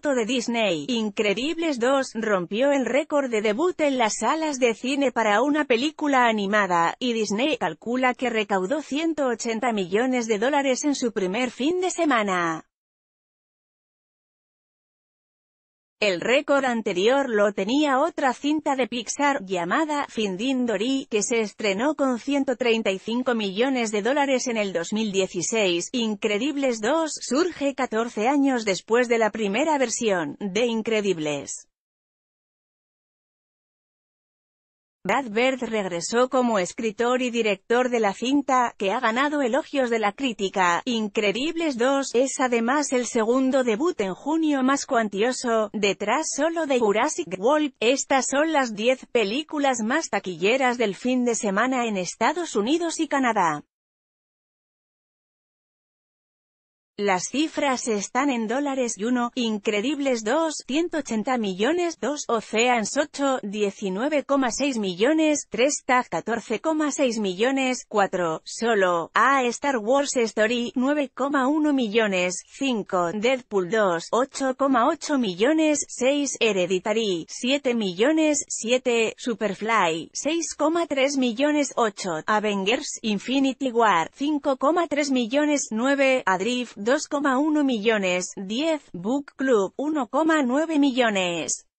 piloto de Disney, Incredibles 2, rompió el récord de debut en las salas de cine para una película animada, y Disney calcula que recaudó $180 millones en su primer fin de semana. El récord anterior lo tenía otra cinta de Pixar, llamada Finding Dory, que se estrenó con $135 millones en el 2016. Incredibles 2 surge 14 años después de la primera versión, de Incredibles. Brad Bird regresó como escritor y director de la cinta, que ha ganado elogios de la crítica. Incredibles 2 es además el segundo debut en junio más cuantioso, detrás solo de Jurassic World. Estas son las 10 películas más taquilleras del fin de semana en Estados Unidos y Canadá. Las cifras están en dólares: 1, Incredibles 2, 180 millones, 2, Oceans 8, 19,6 millones, 3, TAG 14,6 millones, 4, Solo: A Star Wars Story, 9,1 millones, 5, Deadpool 2, 8,8 millones, 6, Hereditary, 7 millones, 7, Superfly, 6,3 millones, 8, Avengers: Infinity War, 5,3 millones, 9, Adrift, 2,1 millones, 10, Book Club, 1,9 millones.